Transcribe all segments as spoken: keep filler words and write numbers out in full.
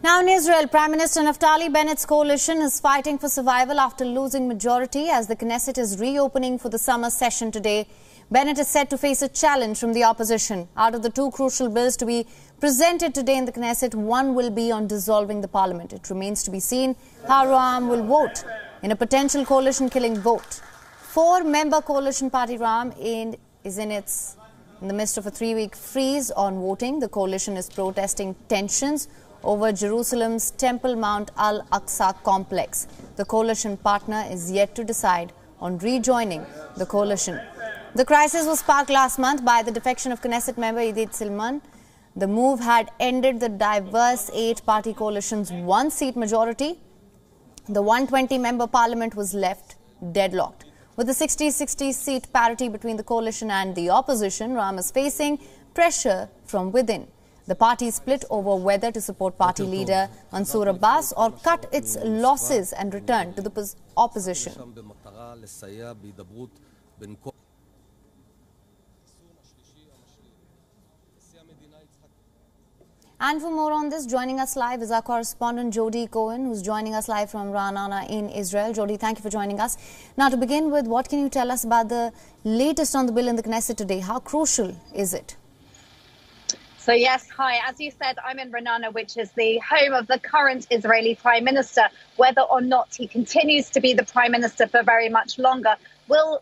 Now in Israel, Prime Minister Naftali Bennett's coalition is fighting for survival after losing majority as the Knesset is reopening for the summer session today. Bennett is set to face a challenge from the opposition. Out of the two crucial bills to be presented today in the Knesset, one will be on dissolving the parliament. It remains to be seen how Ra'am will vote in a potential coalition-killing vote. Four-member coalition party Ra'am is in its in the midst of a three-week freeze on voting. The coalition is protesting tensions over Jerusalem's Temple Mount Al-Aqsa complex. The coalition partner is yet to decide on rejoining the coalition. The crisis was sparked last month by the defection of Knesset member Idit Silman. The move had ended the diverse eight-party coalition's one-seat majority. The one hundred twenty-member parliament was left deadlocked. With a sixty sixty seat parity between the coalition and the opposition, Ra'am is facing pressure from within. The party split over whether to support party leader Mansour Abbas or cut its losses and return to the opposition. And for more on this, joining us live is our correspondent Jody Cohen, who's joining us live from Ra'anana in Israel. Jody, thank you for joining us. Now, to begin with, what can you tell us about the latest on the bill in the Knesset today? How crucial is it? So yes, hi. As you said, I'm in Ra'anana, which is the home of the current Israeli Prime Minister. Whether or not he continues to be the Prime Minister for very much longer will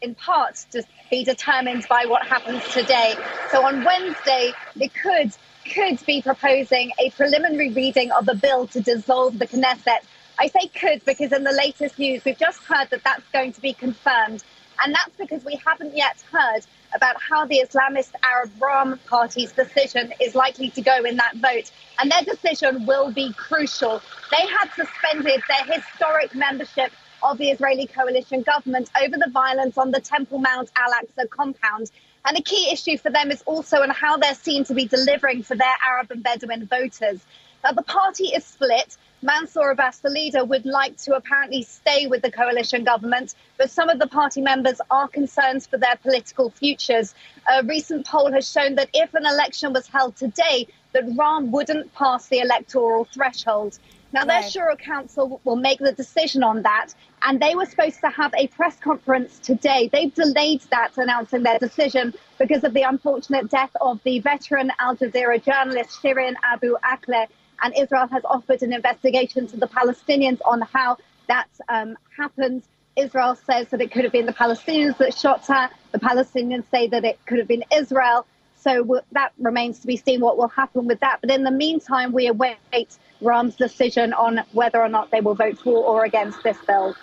in part be determined by what happens today. So on Wednesday, Likud could be proposing a preliminary reading of a bill to dissolve the Knesset. I say could because in the latest news, we've just heard that that's going to be confirmed. And that's because we haven't yet heard about how the Islamist Arab Ra'am party's decision is likely to go in that vote. And their decision will be crucial. They had suspended their historic membership of the Israeli coalition government over the violence on the Temple Mount Al-Aqsa compound. And a key issue for them is also on how they're seen to be delivering for their Arab and Bedouin voters. Now, the party is split. Mansour Abbas, the leader, would like to apparently stay with the coalition government, but some of the party members are concerned for their political futures. A recent poll has shown that if an election was held today, that Ra'am wouldn't pass the electoral threshold. Now, right. Their Shura Council will make the decision on that, and they were supposed to have a press conference today. They've delayed that, announcing their decision, because of the unfortunate death of the veteran Al Jazeera journalist Shirin Abu Akleh. And Israel has offered an investigation to the Palestinians on how that um, happened. Israel says that it could have been the Palestinians that shot her. The Palestinians say that it could have been Israel. So that remains to be seen what will happen with that. But in the meantime, we await Ra'am's decision on whether or not they will vote for or against this bill.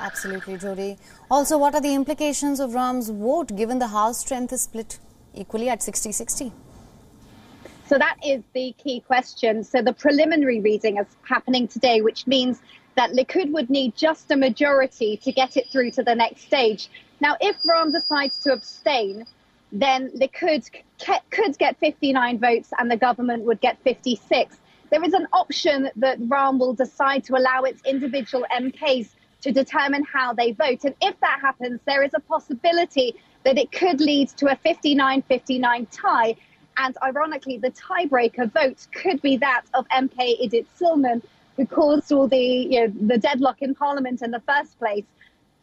Absolutely, Jody. Also, what are the implications of Ra'am's vote, given the House strength is split equally at sixty sixty? So that is the key question. So the preliminary reading is happening today, which means that Likud would need just a majority to get it through to the next stage. Now, if Ra'am decides to abstain, then Likud could get fifty-nine votes and the government would get fifty-six. There is an option that Ra'am will decide to allow its individual M Ks to determine how they vote. And if that happens, there is a possibility that it could lead to a fifty-nine fifty-nine tie. And ironically, the tiebreaker vote could be that of M K Idit Silman, who caused all the, you know, the deadlock in parliament in the first place.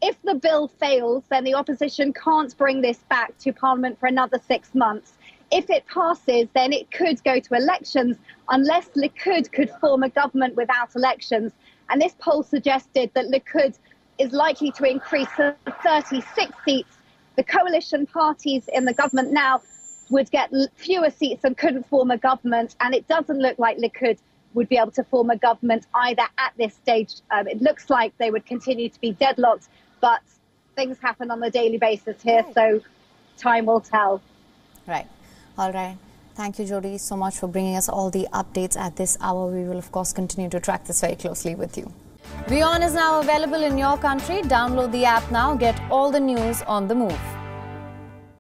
If the bill fails, then the opposition can't bring this back to parliament for another six months. If it passes, then it could go to elections, unless Likud could form a government without elections. And this poll suggested that Likud is likely to increase to thirty-six seats. The coalition parties in the government now would get fewer seats and couldn't form a government. And it doesn't look like Likud would be able to form a government either at this stage. Um, it looks like they would continue to be deadlocked, but things happen on a daily basis here, so time will tell. Right. All right. Thank you, Jody, so much for bringing us all the updates at this hour. We will, of course, continue to track this very closely with you. WION is now available in your country. Download the app now. Get all the news on the move.